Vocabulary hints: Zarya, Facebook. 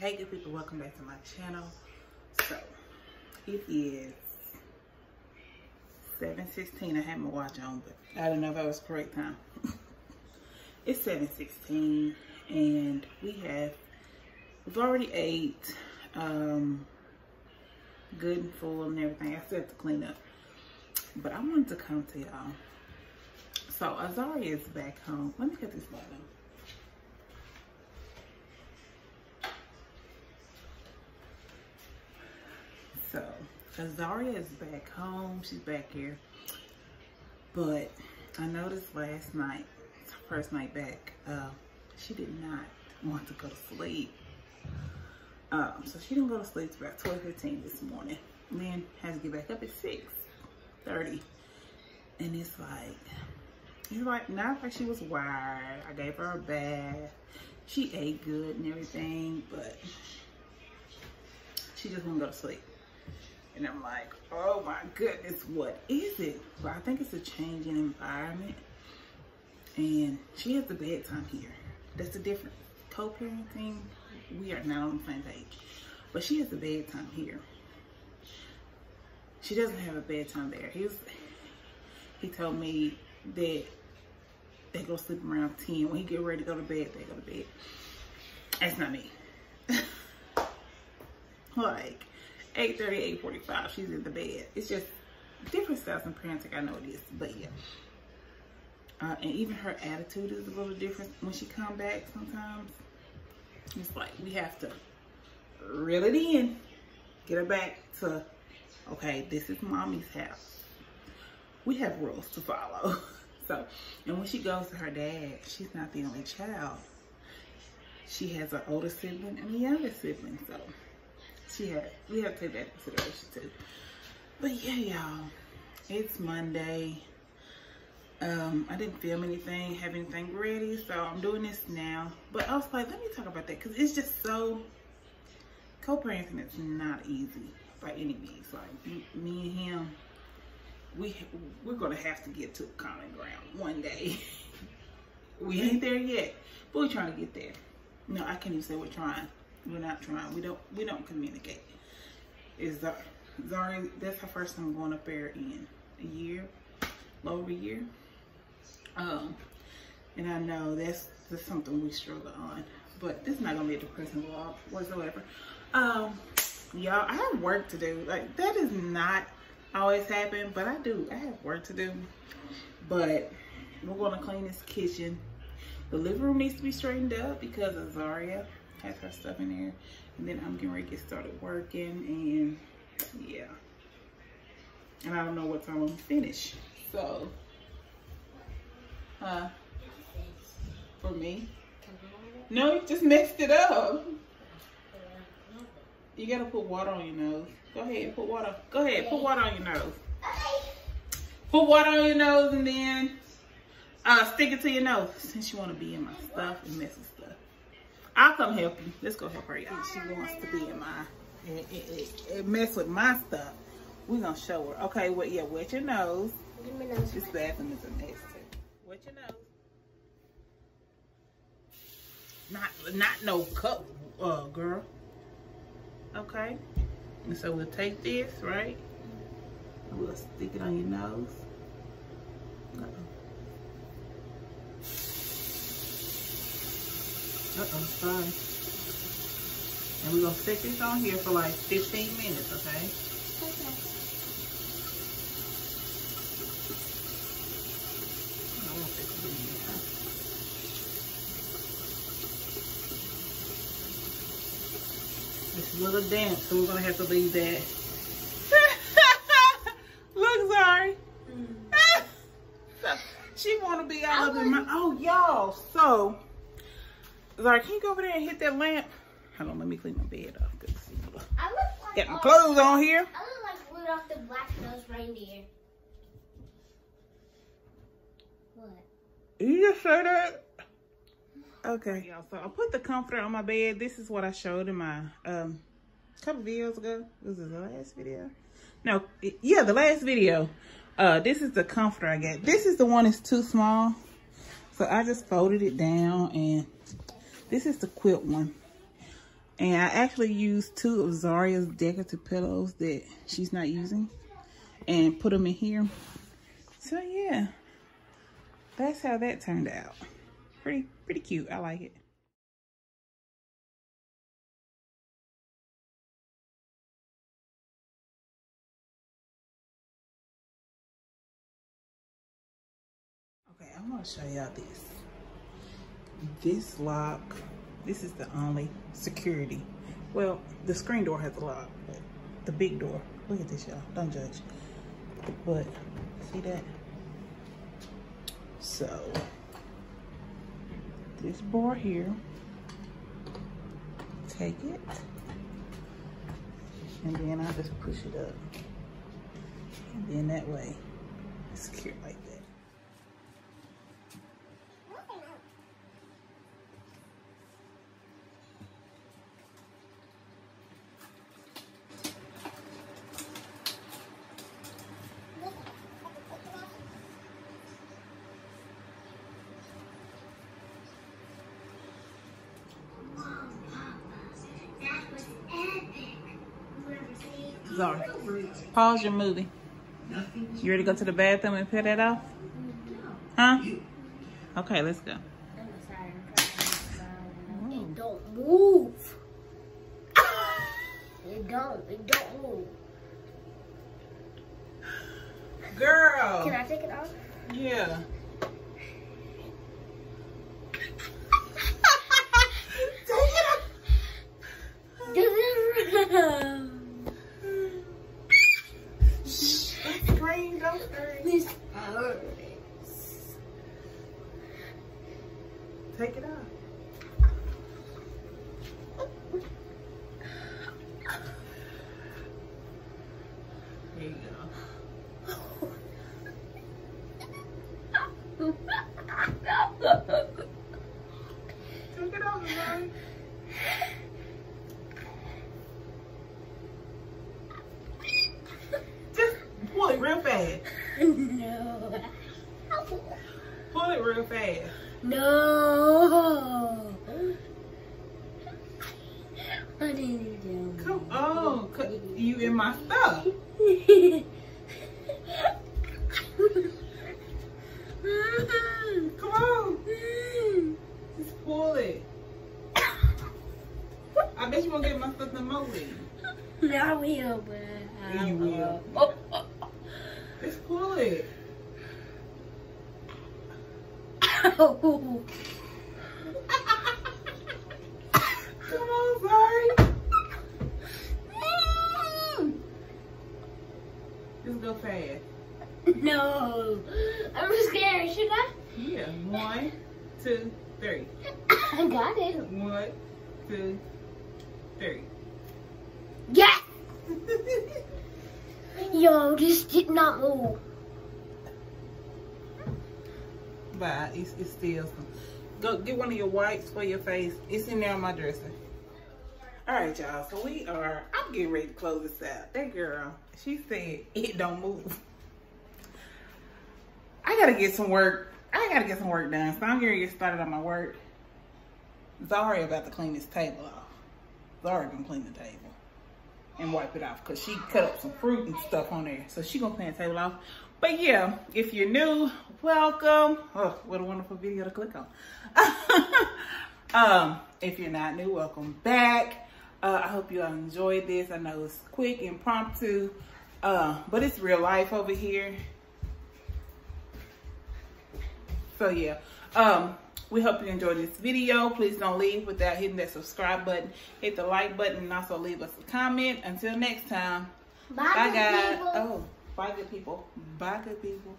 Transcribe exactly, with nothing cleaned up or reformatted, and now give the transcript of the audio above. Hey good people, welcome back to my channel. So it is seven sixteen. I had my watch on, but I don't know if I was correct time. It's seven sixteen and we have we've already ate um good and full and everything. I still have to clean up, but I wanted to come to y'all. So Zarya is back home. Let me cut this light on. So Zarya is back home. She's back here. But I noticed last night, first night back, uh, she did not want to go to sleep. Um, so she didn't go to sleep till about twelve fifteen this morning. And then has to get back up at six thirty. And it's like, it's like, not like she was wired. I gave her a bath. She ate good and everything, but she just wouldn't go to sleep. And I'm like, oh my goodness, what is it? But I think it's a change in environment. And she has the bedtime here. That's the difference. Co-parenting, we are not on the same page. But she has the bedtime here. She doesn't have a bedtime there. He was, he told me that they go sleep around ten. When he get ready to go to bed, they go to bed. That's not me. Like, eight thirty, eight forty-five, she's in the bed. It's just different styles in parenting. I know it is, but yeah. Uh, and even her attitude is a little different when she come back sometimes. It's like, we have to reel it in, get her back to, okay, this is mommy's house. We have rules to follow. So, and when she goes to her dad, she's not the only child. She has an older sibling and a younger sibling, so. She had, we have to take that into consideration too. But yeah, y'all, it's Monday. Um, I didn't film anything, have anything ready, so I'm doing this now. But I was like, let me talk about that, because it's just so, co-parenting is not easy by any means. Like, me and him, we, we're going to have to get to a common ground one day. We ain't there yet, but we're trying to get there. No, I can't even say we're trying. We're not trying. We don't. We don't communicate. Is Zarya? That's her first time going up there in a year, over a year. Um, and I know that's that's something we struggle on. But this is not gonna be a depressing vlog whatsoever. Um, y'all, I have work to do. Like, that does not always happen, but I do. I have work to do. But we're gonna clean this kitchen. The living room needs to be straightened up because of Zarya. Has her stuff in there, and then I'm getting ready to get started working, and yeah, and I don't know what time I'm gonna finish. So, huh? For me? No, you just messed it up. You gotta put water on your nose. Go ahead, put water. Go ahead, put water on your nose. Put water on your nose, and then uh, stick it to your nose since you wanna be in my stuff and mess with stuff. I'll come help you. Let's go help her out. She wants to be in my, it, it, it mess with my stuff. We're going to show her. Okay, well, yeah, wet your nose. This bathroom is a mess. Wet your nose. Not, not no cup, uh, girl. Okay. And so we'll take this, right? We'll stick it on your nose. Uh-oh. Uh-oh, sorry. And we're going to stick this on here for like fifteen minutes, okay? Okay. I won't stick it in here, huh? It's a little damp, so we're going to have to leave that. Look, sorry. Mm. So, she want to be out of her mind. Oh, y'all, so... Zarya, can you go over there and hit that lamp? Hold on, let me clean my bed off. I look like, got my clothes uh, on here. I look like Rudolph the Black-Nosed Reindeer. What? You just say that? Okay. Y'all, so I put the comforter on my bed. This is what I showed in my, um, couple videos ago. This is the last video. No, it, yeah, the last video. Uh, this is the comforter I got. This is the one that's too small. So I just folded it down and... This is the quilt one, And I actually used two of Zarya's decorative pillows that she's not using and put them in here. So yeah, that's how that turned out. Pretty, pretty cute. I like it. Okay, I want to show y'all this. This lock, this is the only security. Well, the screen door has a lock, but the big door. Look at this, y'all. Don't judge. But see that? So this bar here, take it, and then I just push it up, and then that way it's secure like that. Sorry. Pause your movie. You ready to go to the bathroom and peel that off? Huh? Okay, let's go. It don't move. It don't. It don't move. Girl. Can I take it off? Yeah. Take it off. There you go. Take it off, man. Just pull it real fast. No. Pull it real fast. No. I didn't do that. Come on. You in my stuff. Come on. Just pull it. I bet you won't get my stuff no more. No, I will, but I you will. will. Oh. Just pull it. Oh. Come on, sorry. Just go fast. No. I'm scared, should I? Yeah. One, two, three. I got it. One, two, three. Yeah. Yo, this did not move. But it's, it's still some. Go get one of your wipes for your face. It's in there on my dresser. All right, y'all. So we are. I'm getting ready to close this out. That girl, she said it don't move. I gotta get some work. I gotta get some work done. So I'm gonna get started on my work. Zarya about to clean this table off. Zarya gonna clean the table and wipe it off because she cut up some fruit and stuff on there. So she gonna clean the table off. But yeah, if you're new, welcome. Oh, what a wonderful video to click on. um, if you're not new, welcome back. Uh, I hope you all enjoyed this. I know it's quick, impromptu, uh, but it's real life over here. So yeah, um, we hope you enjoyed this video. Please don't leave without hitting that subscribe button. Hit the like button and also leave us a comment. Until next time. Bye, bye guys. Oh. Bye, good people. Bye, good people.